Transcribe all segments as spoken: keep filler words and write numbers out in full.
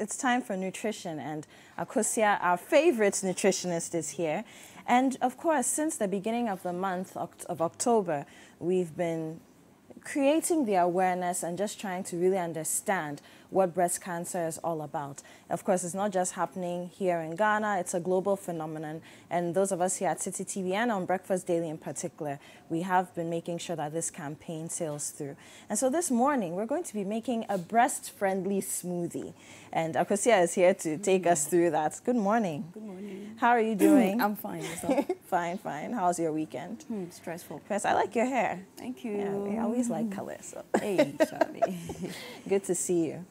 it's time for nutrition, and Akosua, our favorite nutritionist, is here. And of course, since the beginning of the month of October, we've been creating the awareness and just trying to really understand what breast cancer is all about. Of course, it's not just happening here in Ghana, it's a global phenomenon. And those of us here at Citi T V and on Breakfast Daily in particular, we have been making sure that this campaign sails through. And so this morning, we're going to be making a breast-friendly smoothie. And Akosua is here to take us through that. Good morning. Good morning. How are you doing? I'm fine. Fine, fine. How's your weekend? Mm, stressful. First, I like your hair. Thank you. Yeah, I always like color. So. Hey, Charlie. Good to see you.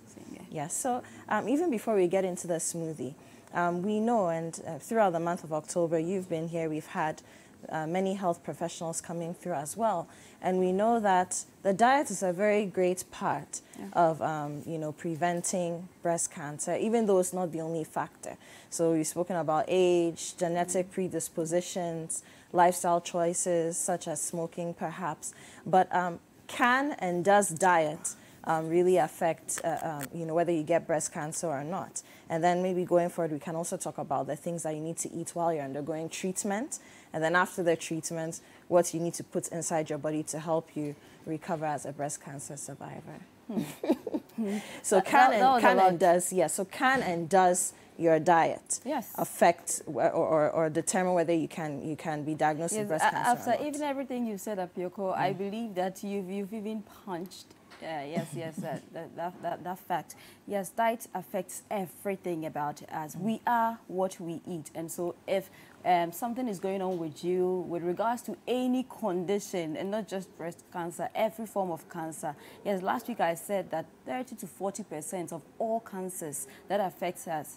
Yeah, so um, even before we get into the smoothie, um, we know, and uh, throughout the month of October, you've been here, we've had uh, many health professionals coming through as well. And we know that the diet is a very great part yeah. of, um, you know, preventing breast cancer, even though it's not the only factor. So we've spoken about age, genetic mm-hmm. predispositions, lifestyle choices, such as smoking, perhaps. But um, can and does diet Um, really affect, uh, um, you know, whether you get breast cancer or not. And then maybe going forward, we can also talk about the things that you need to eat while you're undergoing treatment. And then after the treatment, what you need to put inside your body to help you recover as a breast cancer survivor. Hmm. so that, can, that, and, that can and does, yeah, so can and does your diet yes. affect or, or, or determine whether you can, you can be diagnosed yes, with breast cancer after or not. Even everything you said, Apiorkor, mm. I believe that you've, you've even punched Uh, yes, yes, that, that, that, that fact. Yes, diet affects everything about us. We are what we eat. And so if um, something is going on with you with regards to any condition, and not just breast cancer, every form of cancer. Yes, last week I said that thirty to forty percent of all cancers that affects us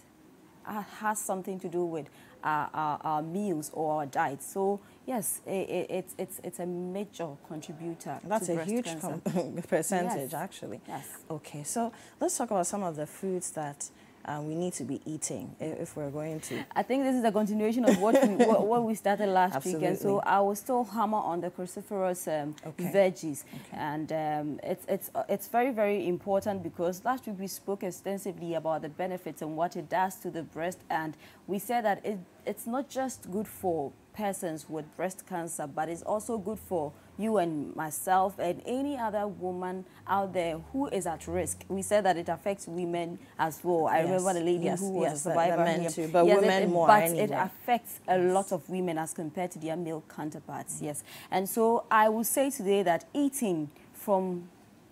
has something to do with our, our, our meals or our diet. So yes, it, it, it's, it's, it's a major contributor That's to breast cancer. That's a huge percentage, yes. actually. Yes. Okay, so let's talk about some of the foods that uh, we need to be eating if, if we're going to. I think this is a continuation of what we, what, what we started last Absolutely. Weekend. So I will still hammer on the cruciferous um, okay. veggies. Okay. And um, it's, it's, uh, it's very, very important because last week we spoke extensively about the benefits and what it does to the breast. And we said that it, it's not just good for persons with breast cancer, but it's also good for you and myself and any other woman out there who is at risk. We said that it affects women as well. I yes. remember the lady yes, who was yes, a survivor men too, but yes, women it, it, more But anyway. It affects a yes. lot of women as compared to their male counterparts, mm-hmm. yes. And so I will say today that eating from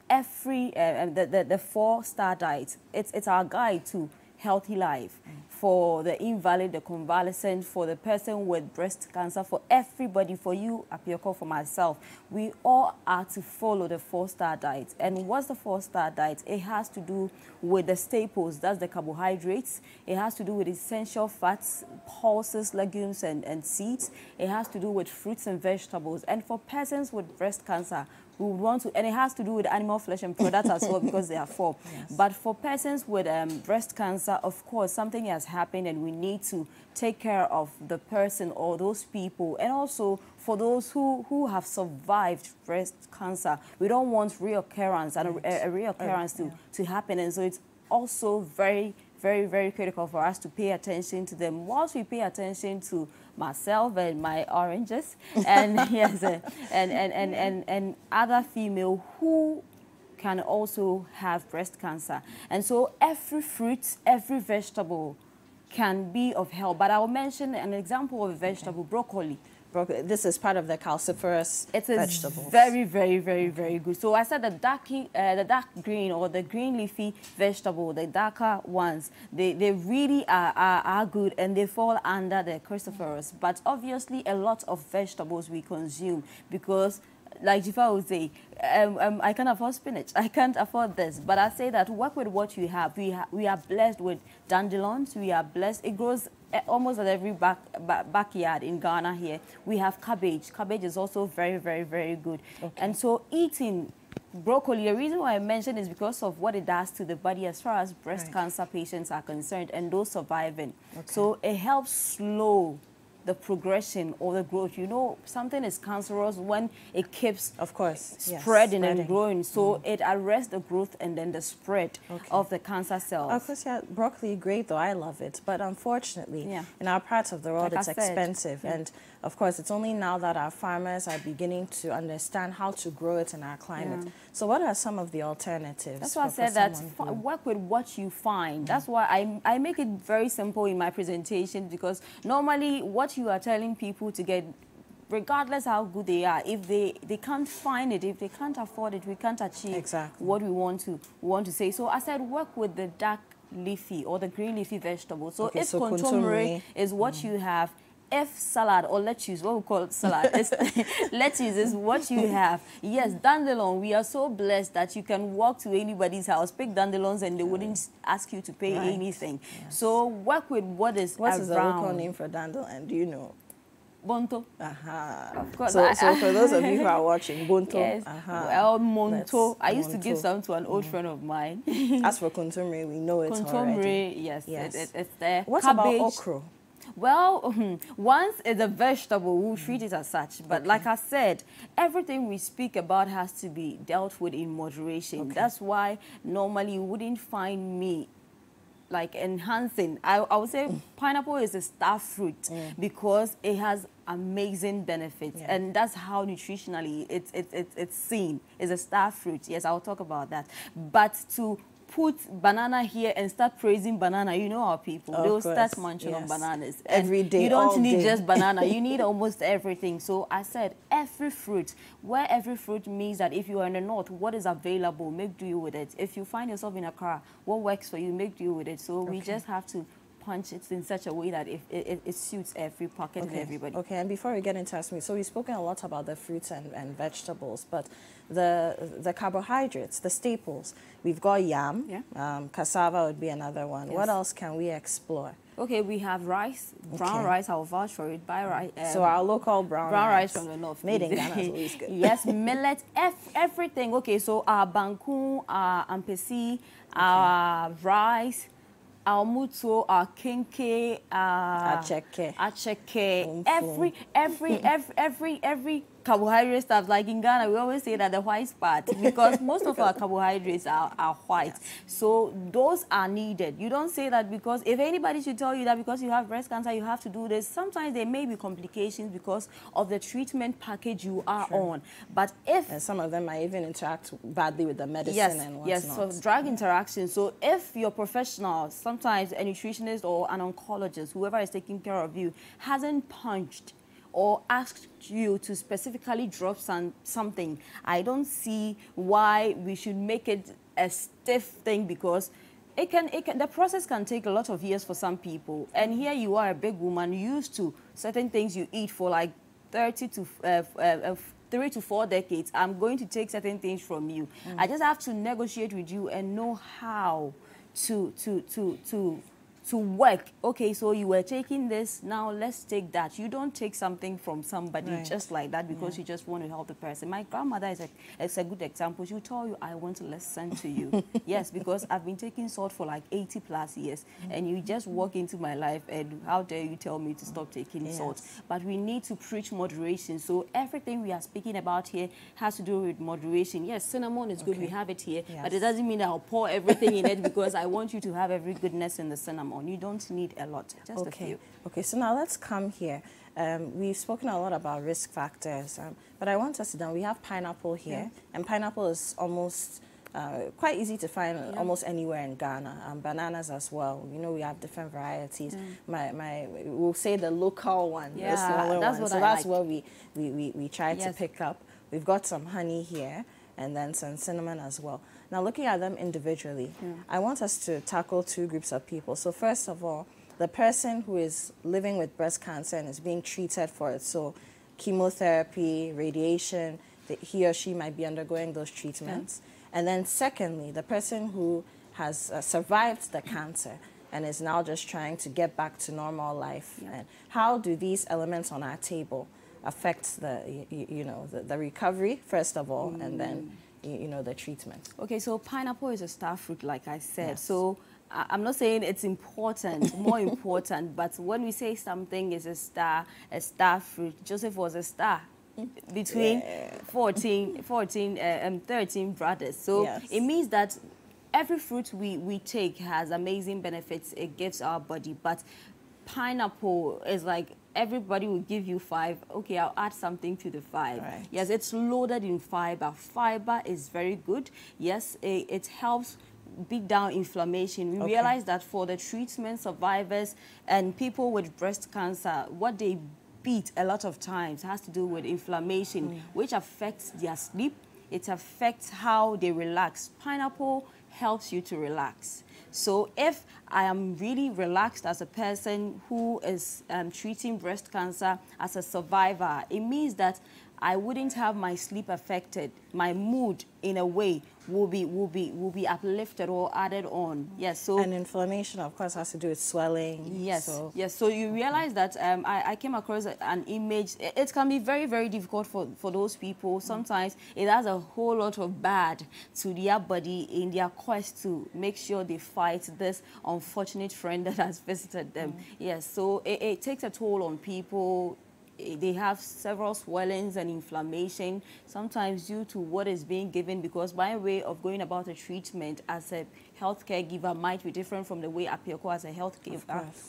every, uh, the, the, the four-star diet, it's, it's our guide to healthy life. Mm-hmm. For the invalid, the convalescent, for the person with breast cancer, for everybody, for you, Apiorkor, for myself, we all are to follow the four-star diet. And what's the four-star diet? It has to do with the staples, that's the carbohydrates. It has to do with essential fats, pulses, legumes, and, and seeds. It has to do with fruits and vegetables. And for persons with breast cancer, we would want to, and it has to do with animal flesh and products as well because there are four. Yes. But for persons with um, breast cancer, of course, something has happened and we need to take care of the person or those people. And also for those who, who have survived breast cancer, we don't want reoccurrence and right. a, a reoccurrence oh, yeah. to, to happen. And so it's also very, very, very critical for us to pay attention to them. Whilst we pay attention to myself and my oranges and yes and and, and, and, and and other female who can also have breast cancer. And so every fruit, every vegetable can be of help. But I'll mention an example of a vegetable, okay. broccoli. Broccoli. This is part of the calciferous it is vegetables. Very, very, very, very good. So I said the dark, uh, the dark green or the green leafy vegetable, the darker ones, they, they really are, are, are good and they fall under the cruciferous. But obviously a lot of vegetables we consume because like Jifa would say, um, um, I can't afford spinach, I can't afford this. But I say that work with what you have. We, ha we are blessed with dandelions, we are blessed. It grows almost at every back, back, backyard in Ghana here. We have cabbage. Cabbage is also very, very, very good. Okay. And so eating broccoli, the reason why I mentioned is because of what it does to the body as far as breast right. cancer patients are concerned and those surviving. Okay. So it helps slow the progression or the growth. You know, something is cancerous when it keeps of course yes. spreading, spreading and growing. So mm. it arrests the growth and then the spread okay. of the cancer cells. Of course, yeah, broccoli, great though, I love it. But unfortunately, yeah. in our parts of the world, like it's I expensive. Yeah. And of course, it's only now that our farmers are beginning to understand how to grow it in our climate. Yeah. So what are some of the alternatives? That's why I said that who... work with what you find. Mm. That's why I, I make it very simple in my presentation, because normally what you are telling people to get, regardless how good they are, if they they can't find it, if they can't afford it, we can't achieve exactly what we want to want to say. So I said work with the dark leafy or the green leafy vegetable. So okay, if so contemporary is what mm. you have, if salad or lettuce, what we call salad, is lettuce is what you have. Yes, dandelion, we are so blessed that you can walk to anybody's house, pick dandelions, and they wouldn't ask you to pay right. anything. Yes. So work with what is what around. What is the local name for dandelion, do you know? Bonto. Aha. Of course. So, I, so for those of you who are watching, Bonto. Yes. Aha. Well, Monto. I used Monto. to give some to an old mm. friend of mine. As for contemporary, we know it already. Yes, yes. It, it, it's there. What Cabbage. about okra? Well, once it's a vegetable, we'll treat it as such. But okay. like I said, everything we speak about has to be dealt with in moderation. Okay. That's why normally you wouldn't find me like enhancing. I, I would say mm. pineapple is a star fruit mm. because it has amazing benefits. Yeah. And that's how nutritionally it's, it, it, it's seen. It's a star fruit. Yes, I'll talk about that. But to put banana here and start praising banana, you know our people. Of They'll course. start munching yes. on bananas. And every day, you don't need day. just banana. You need almost everything. So I said every fruit. Where every fruit means that if you are in the north, what is available, make do with it. If you find yourself in a car, what works for you, make do with it. So okay. we just have to punch it in such a way that it, it, it suits every pocket okay. and everybody. Okay, and before we get into our smoothie, so we've spoken a lot about the fruits and, and vegetables, but the the carbohydrates, the staples, we've got yam, yeah. um, cassava would be another one. Yes. What else can we explore? Okay, we have rice, brown okay. rice, I'll vouch for it, buy rice. Um, so our local brown, brown rice. rice from the north. Made in Ghana is always good. Yes, millet, everything. Okay, so our bankun, our ampesi, okay. our rice, our muto, our kenke, our acheke, acheke, every, every, every, every, every carbohydrate stuff. Like in Ghana, we always say that the white part, because most of our carbohydrates are, are white. Yes. So those are needed. You don't say that because if anybody should tell you that because you have breast cancer, you have to do this. Sometimes there may be complications because of the treatment package you are sure. on. But if... And some of them might even interact badly with the medicine yes, and whatnot. Yes, so drug yeah. interaction. So if your professional, sometimes a nutritionist or an oncologist, whoever is taking care of you, hasn't punched or asked you to specifically drop some, something, I don't see why we should make it a stiff thing, because it can, it can, the process can take a lot of years for some people. And here you are, a big woman, used to certain things you eat for like thirty to, uh, uh, three to four decades. I'm going to take certain things from you. Mm. I just have to negotiate with you and know how to, to, to, to, to work. Okay, so you were taking this, now let's take that. You don't take something from somebody right. just like that because yeah. you just want to help the person. My grandmother is a, is a good example. She'll tell you, I want to listen to you. Yes, because I've been taking salt for like eighty plus years mm-hmm. and you just walk into my life and how dare you tell me to stop taking yes. salt. But we need to preach moderation. So everything we are speaking about here has to do with moderation. Yes, cinnamon is okay. good, we have it here, yes. but it doesn't mean that I'll pour everything in it, because I want you to have every goodness in the cinnamon. You don't need a lot, just okay. a few. Okay, so now let's come here. Um, we've spoken a lot about risk factors, um, but I want us to down. We have pineapple here, yeah. and pineapple is almost uh, quite easy to find yeah. almost anywhere in Ghana. Um, bananas as well. You know, we have different varieties. Mm. My, my, we'll say the local one, yeah, the smaller that's one. What so I that's like. what we, we, we, we tried yes. to pick up. We've got some honey here, and then some cinnamon as well. Now, looking at them individually, yeah. I want us to tackle two groups of people. So first of all, the person who is living with breast cancer and is being treated for it, so chemotherapy, radiation, the, he or she might be undergoing those treatments. Yeah. And then secondly, the person who has uh, survived the cancer and is now just trying to get back to normal life. Yeah. And how do these elements on our table affects the, you, you know, the, the recovery, first of all, mm. and then, you, you know, the treatment. Okay, so pineapple is a star fruit, like I said. Yes. So I'm not saying it's important, more important, but when we say something is a star, a star fruit, Joseph was a star between yeah. fourteen, fourteen uh, and thirteen brothers. So yes. it means that every fruit we, we take has amazing benefits it gives our body, but pineapple is like, everybody will give you five. Okay, I'll add something to the five. Right. Yes, it's loaded in fiber. Fiber is very good. Yes, it, it helps beat down inflammation. We okay. realize that for the treatment survivors and people with breast cancer, what they beat a lot of times has to do with inflammation, mm. which affects their sleep. It affects how they relax. Pineapple helps you to relax. So if I am really relaxed as a person who is um, treating breast cancer as a survivor, it means that I wouldn't have my sleep affected. My mood, in a way, will be will be will be uplifted or added on. Yes. So and inflammation, of course, has to do with swelling. Yes. So. Yes. So you realize that um, I, I came across an image. It, it can be very very difficult for for those people. Sometimes it has a whole lot of bad to their body in their quest to make sure they fight this unfortunate friend that has visited them. Mm. Yes. So it, it takes a toll on people. They have several swellings and inflammation, sometimes due to what is being given, because my way of going about a treatment as a healthcare giver might be different from the way Apiorkor as a healthcare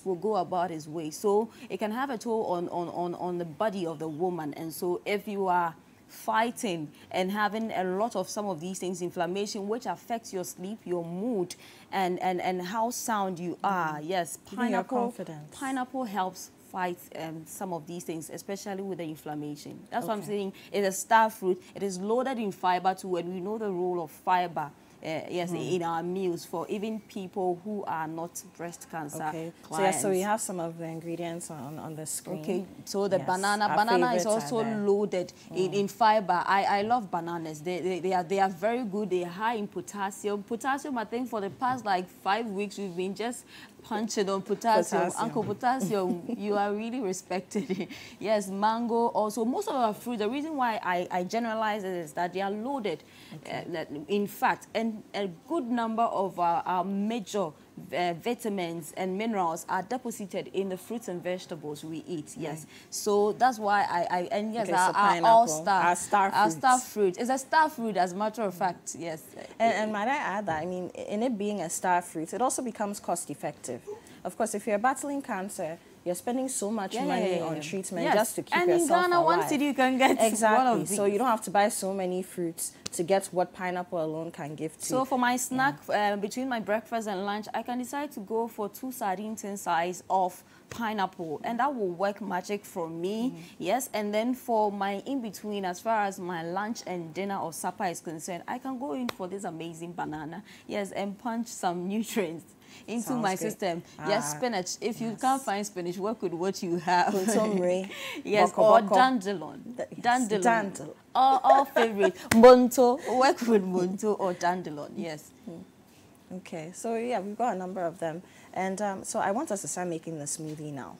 will go about his way. So it can have a toll on, on, on, on the body of the woman. And so if you are fighting and having a lot of some of these things, inflammation, which affects your sleep, your mood, and, and, and how sound you are, mm. yes, pineapple, pineapple helps fight um, some of these things, especially with the inflammation. That's okay. what I'm saying. It's a star fruit. It is loaded in fiber too, and we know the role of fiber uh, yes, mm. in our meals for even people who are not breast cancer okay. clients. So, yeah, so we have some of the ingredients on, on the screen. Okay, so the yes. banana. Our banana is also loaded mm. in, in fiber. I, I love bananas. They, they, they, are, they are very good. They are high in potassium. Potassium, I think for the past like five weeks, we've been just punching on potassium. potassium. Uncle Potassium, you are really respected. Yes, mango also. Most of our fruits, the reason why I, I generalize it is that they are loaded, okay. uh, in fact, and a good number of our, our major Uh, vitamins and minerals are deposited in the fruits and vegetables we eat. Yes, mm. so that's why I, I and yes, okay, our, so our all star, our star, our star fruit is a star fruit. As a matter of fact, yes. And, and might I add that I mean, in it being a star fruit, it also becomes cost effective. Of course, if you're battling cancer, you're spending so much yeah, money yeah, yeah, on yeah. treatment yes. just to keep and yourself alive. And in Ghana, one city you can get exactly. one of these. So you don't have to buy so many fruits to get what pineapple alone can give to. So for my snack, yeah. uh, between my breakfast and lunch, I can decide to go for two sardine tin size of pineapple, and that will work magic for me. Mm. Yes, and then for my in-between, as far as my lunch and dinner or supper is concerned, I can go in for this amazing banana. Yes, and punch some nutrients into Sounds my good. system. Ah, yes, spinach. If yes. you can't find spinach, work with what you have. yes, boko, or boko. Dandelion. Yes. Dandelion. Dandelion. All, all favorite. Monto. Work with monto or dandelion. Yes. Okay. So, yeah, we've got a number of them. And um, so I want us to start making the smoothie now.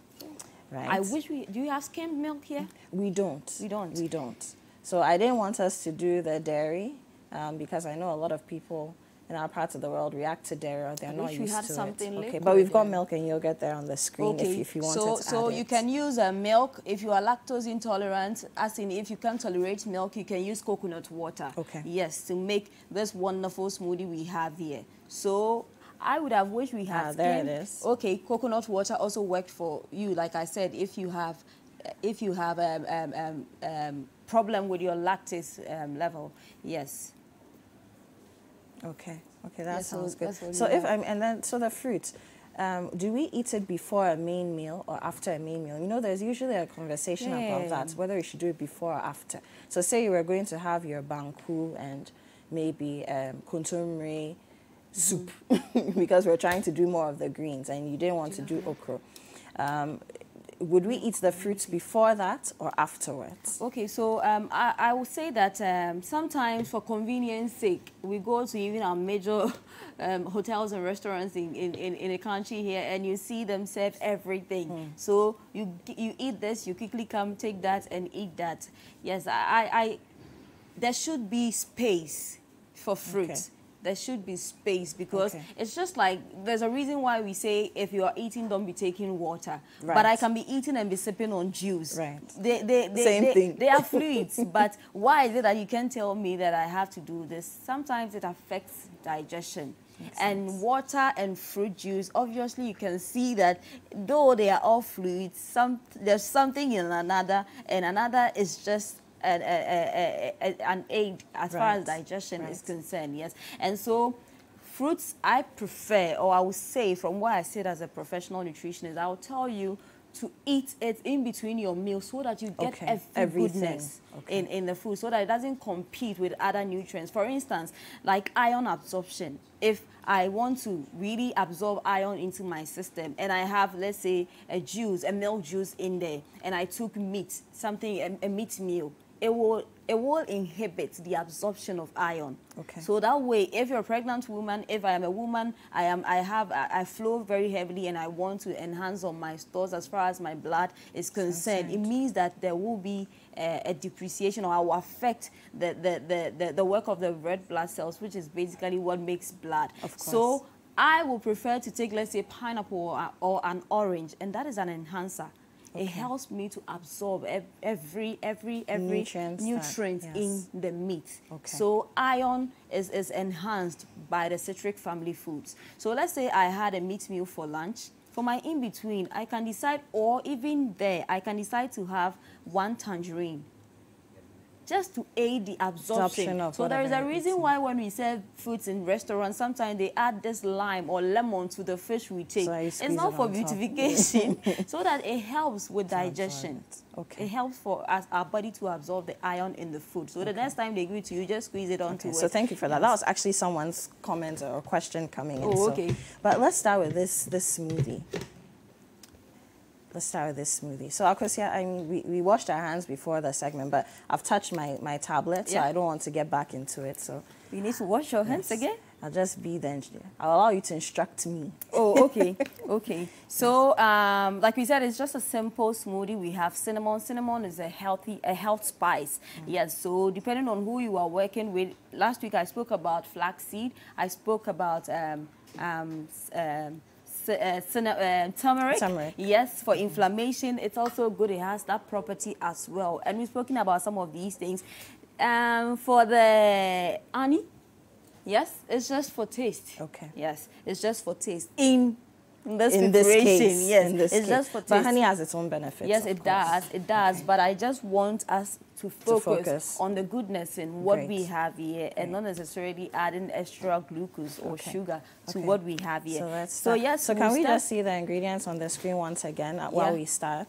Right? I wish we... Do you have skimmed milk here? We don't. We don't. We don't. So I didn't want us to do the dairy um, because I know a lot of people in our parts of the world react to dairy, or they're I not used to something it. Okay, but we've got yeah. milk and yogurt there on the screen okay. if, if you want so, to So add you it. can use uh, milk if you are lactose intolerant, as in if you can't tolerate milk, you can use coconut water. Okay. Yes, to make this wonderful smoothie we have here. So I would have wished we had. Ah, there it is. Okay, coconut water also worked for you, like I said, if you have, if you have a um, um, um, problem with your lactase um, level. Yes. Okay. Okay, that yeah, sounds so good. So if I'm, and then so the fruit, um, do we eat it before a main meal or after a main meal? You know, there's usually a conversation yeah. about that, whether you should do it before or after. So say you were going to have your banku and maybe um, kontomire soup, mm-hmm. because we're trying to do more of the greens, and you didn't want do to do okra. Um, Would we eat the fruits before that or afterwards? Okay, so um, I, I would say that um, sometimes for convenience sake, we go to even our major um, hotels and restaurants in, in, in, in the country here, and you see them serve everything. Mm. So you, you eat this, you quickly come, take that and eat that. Yes, I, I, there should be space for fruits. Okay. there should be space, because okay. it's just like, there's a reason why we say if you are eating, don't be taking water. Right. But I can be eating and be sipping on juice. Right. They, they, they, Same they, thing. They are fluids, but why is it that you can tell me that I have to do this? Sometimes it affects digestion. Makes and sense. Water and fruit juice, obviously you can see that though they are all fluids, some, there's something in another, and another is just an, a, a, a, an aid as right. far as digestion right. is concerned, yes. And so fruits I prefer, or I would say from what I said as a professional nutritionist, I will tell you to eat it in between your meals so that you get okay. every goodness okay. in, in the food, so that it doesn't compete with other nutrients. For instance, like iron absorption. If I want to really absorb iron into my system and I have, let's say, a juice, a milk juice in there, and I took meat, something, a, a meat meal, it will, it will inhibit the absorption of iron. Okay. So that way, if you're a pregnant woman, if I am a woman, I am, I have, I, I flow very heavily, and I want to enhance on my stores as far as my blood is concerned. It means that there will be a, a depreciation, or I will affect the the, the the the work of the red blood cells, which is basically what makes blood. Of course. So I would prefer to take, let's say, pineapple or, or an orange, and that is an enhancer. Okay. It helps me to absorb every, every, every nutrients nutrient that, yes. in the meat. Okay. So iron is, is enhanced by the citric family foods. So let's say I had a meat meal for lunch. For my in-between, I can decide, or even there, I can decide to have one tangerine, just to aid the absorption. absorption so there is a reason why when we sell foods in restaurants, sometimes they add this lime or lemon to the fish we take. So it's not it for beautification, so that it helps with digestion. Okay. It helps for us, our body to absorb the iron in the food. So okay. the next time they give it to you, just squeeze it onto okay. it. So thank you for that. That was actually someone's comment or question coming in. Oh, okay. So. But let's start with this, this smoothie. Let's start with this smoothie. So, Akosua, I mean, we, we washed our hands before the segment, but I've touched my, my tablet, so yeah. I don't want to get back into it. So you need to wash your hands yes. again? I'll just be the engineer. I'll allow you to instruct me. Oh, okay. okay. So, um, like we said, it's just a simple smoothie. We have cinnamon. Cinnamon is a healthy, a health spice. Mm. Yes, so depending on who you are working with, last week I spoke about flaxseed. I spoke about... Um, um, um, Uh, uh, turmeric. turmeric, yes, for inflammation. It's also good. It has that property as well. And we've spoken about some of these things. Um, for the honey, yes, it's just for taste. Okay. Yes, it's just for taste. In this in this case, yes, in this it's case. just for taste. But honey has its own benefits. Yes, it does. It does. Okay. But I just want us to focus, to focus. on the goodness in what Great. we have here, and Great. not necessarily adding extra glucose or okay. sugar to okay. what we have here. So, let's so yes. So can we'll we start. just see the ingredients on the screen once again yeah. while we start?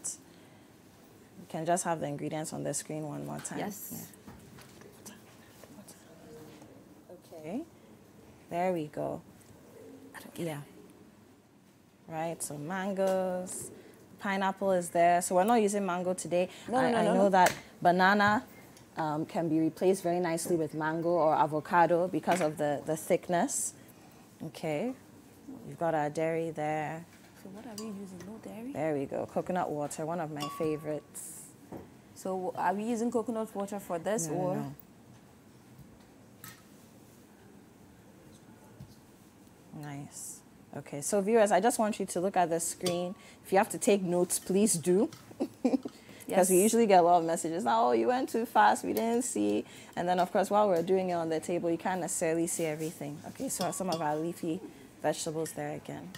We can just have the ingredients on the screen one more time. Yes. Yeah. Okay. There we go. Yeah. Right, so mangoes, pineapple is there. So we're not using mango today. No, I, no, I no, know no. that banana um, can be replaced very nicely with mango or avocado because of the, the thickness. Okay, we've got our dairy there. So what are we using? No dairy? There we go. Coconut water, one of my favorites. So are we using coconut water for this no, or? No. Nice. Okay, so viewers, I just want you to look at the screen. If you have to take notes, please do. Because yes. we usually get a lot of messages. Now, oh, you went too fast, we didn't see. And then, of course, while we're doing it on the table, you can't necessarily see everything. Okay, so some of our leafy vegetables there again.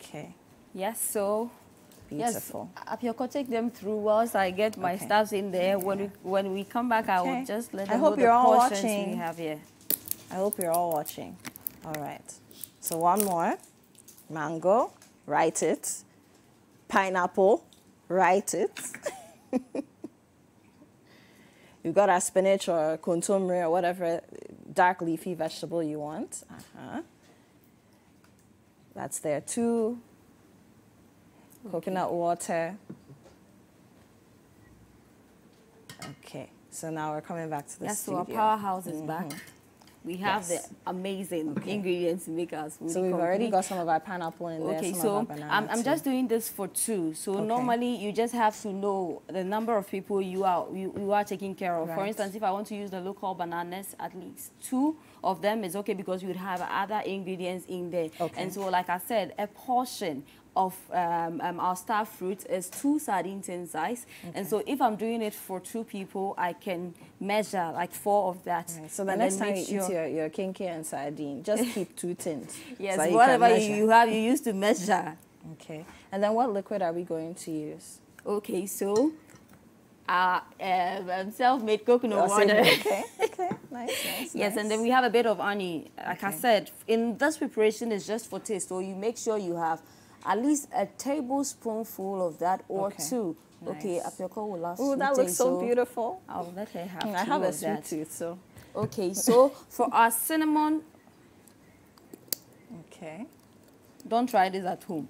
Okay. Yes, so... Beautiful. Yes, Apiorkor, take them through whilst I get my okay. stuff in there. Yeah. When, we, when we come back, okay. I will just let them I hope know you're the all watching. We have here. I hope you're all watching. All right. So one more, mango, write it, pineapple, write it. You've got our spinach or contumely or whatever dark leafy vegetable you want. Uh-huh. That's there too. Okay. Coconut water. Okay, so now we're coming back to the yes, studio. Yes, so our powerhouse is mm-hmm. back. We have yes. the amazing okay. ingredients to make us. So we've complete. already got some of our pineapple in there. Okay, some so of our I'm, I'm just doing this for two. So okay. normally you just have to know the number of people you are you, you are taking care of. Right. For instance, if I want to use the local bananas, at least two of them is okay because you would have other ingredients in there. Okay. And so, like I said, a portion of um, um, our star fruit is two sardine tin size. Okay. And so if I'm doing it for two people, I can measure like four of that. Right. So the next time you sure eat your, your kinky and sardine, just keep two tins. Yes, so whatever you, you have, you used to measure. Okay. And then what liquid are we going to use? Okay, so uh, uh, self-made coconut water. Okay, okay. Nice, nice, yes, nice. And then we have a bit of honey. Like okay. I said, in this preparation is just for taste. So you make sure you have at least a tablespoonful of that or okay. two. Nice. Okay, Apiorkor will last. Oh, that looks so, so beautiful. I'll let her have. I have a sweet that. tooth, so. Okay, so for our cinnamon. Okay. Don't try this at home.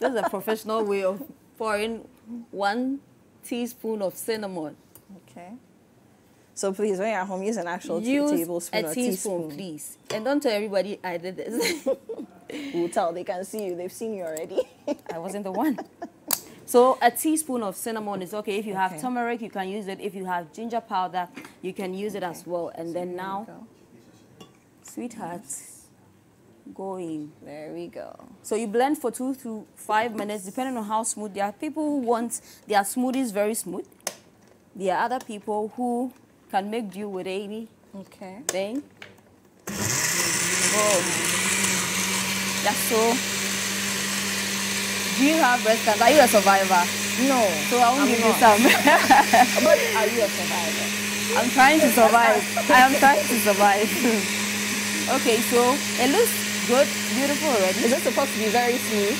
This is a professional way of pouring one teaspoon of cinnamon. Okay. So please, when you're at home, use an actual use tablespoon a or teaspoon, teaspoon, please, and don't tell everybody I did this. We'll tell. They can see you. They've seen you already. I wasn't the one. So a teaspoon of cinnamon is okay. If you have okay. turmeric, you can use it. If you have ginger powder, you can use okay. it as well. And so then now, sweethearts, going. There we go. So you blend for two to five minutes, depending on how smooth. There are people who want their smoothies very smooth. There are other people who can make do with any okay. thing. Whoa. That's so. Do you have breast cancer? Are you a survivor? No. So I won't give you some. But are you a survivor? I'm trying to survive. I am trying to survive. Okay, so it looks good, beautiful already. Is it supposed to be very smooth?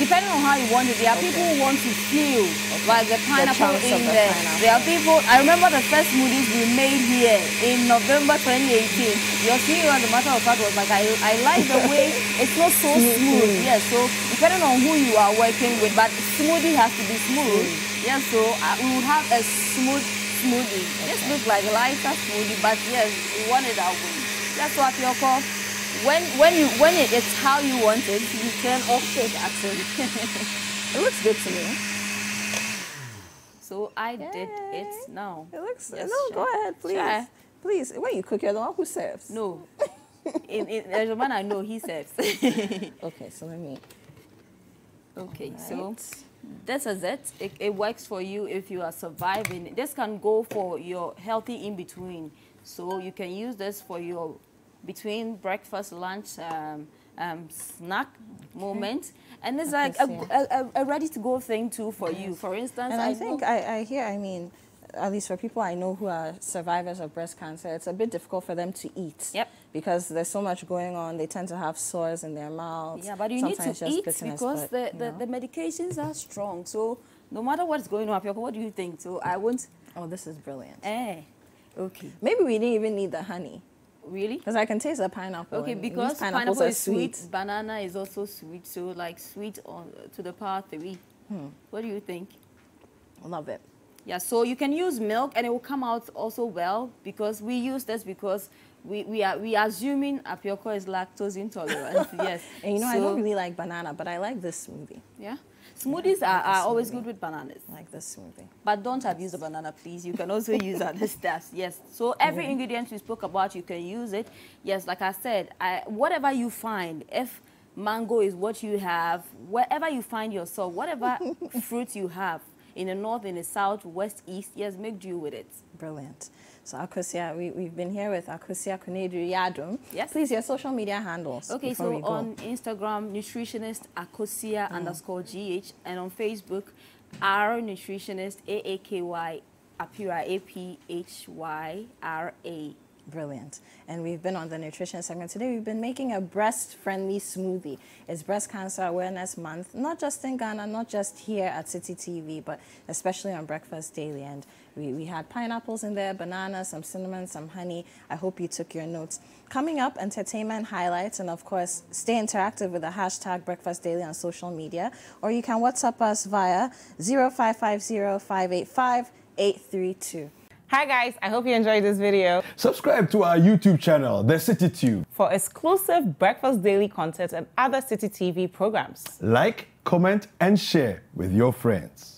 Depending on how you want it. There are okay. people who want to feel okay. like the pineapple the in there. The there are people, I remember the first smoothies we made here in November twenty eighteen. Your cereal, as a matter of fact, was like, I, I like the way it's not so smooth. smooth. Yes, yeah, so depending on who you are working with, but smoothie has to be smooth. Mm. Yes, yeah, so uh, we will have a smooth smoothie. Okay. This looks like lighter smoothie, but yes, we want it that way. That's what your call. When when you when it is how you want it, you can offset actually. It looks good to me. So I Yay. did it now. It looks yes, no. Go ahead, please. Try. Please, when you cook, you're the one who serves. No, in, in, there's a man I know. He serves. Okay, so let me. Okay, right. so this is it. it. It works for you if you are surviving. This can go for your healthy in between. So you can use this for your between breakfast, lunch, um, um, snack okay. moment. And it's like a, a, a ready-to-go thing, too, for yes. you. For instance, and I, I think I, I hear, I mean, at least for people I know who are survivors of breast cancer, it's a bit difficult for them to eat. Yep. Because there's so much going on. They tend to have sores in their mouths. Yeah, but you Sometimes need to just eat bitterness, because but, the, the, the medications are strong. So no matter what's going on, what do you think? So I won't... Oh, this is brilliant. Eh. Okay. Maybe we didn't even need the honey. Really? Because I can taste the pineapple. Okay, because pineapple is sweet, sweet, banana is also sweet, so like sweet on, to the power three. Hmm. What do you think? I love it. Yeah, so you can use milk and it will come out also well, because we use this because we, we are we are assuming Apiorkor is lactose intolerant. Yes. And you know, so, I don't really like banana, but I like this smoothie. Yeah? Smoothies yeah, like are, are always smoothie. good with bananas. Like this smoothie. But don't abuse the banana, please. You can also use other stuff. Yes. So every yeah. ingredient we spoke about, you can use it. Yes, like I said, I, whatever you find, if mango is what you have, wherever you find yourself, whatever fruit you have, in the north, in the south, west, east, yes, make do with it. Brilliant. So, Akosua, we, we've been here with Akosua Konadu Yiadom. Yes. Please, your social media handles. Okay, so on Instagram, nutritionist Akosua mm. underscore GH, and on Facebook, our nutritionist A A K Y Apira, A P H Y R A. Brilliant. And we've been on the nutrition segment today. We've been making a breast-friendly smoothie. It's Breast Cancer Awareness Month, not just in Ghana, not just here at Citi T V, but especially on Breakfast Daily. And we, we had pineapples in there, bananas, some cinnamon, some honey. I hope you took your notes. Coming up, entertainment highlights, and of course, stay interactive with the hashtag Breakfast Daily on social media, or you can WhatsApp us via zero five five zero, five eight five, eight three two. Hi guys, I hope you enjoyed this video. Subscribe to our YouTube channel, the CitiTube, for exclusive Breakfast Daily content and other Citi T V programs. Like, comment and share with your friends.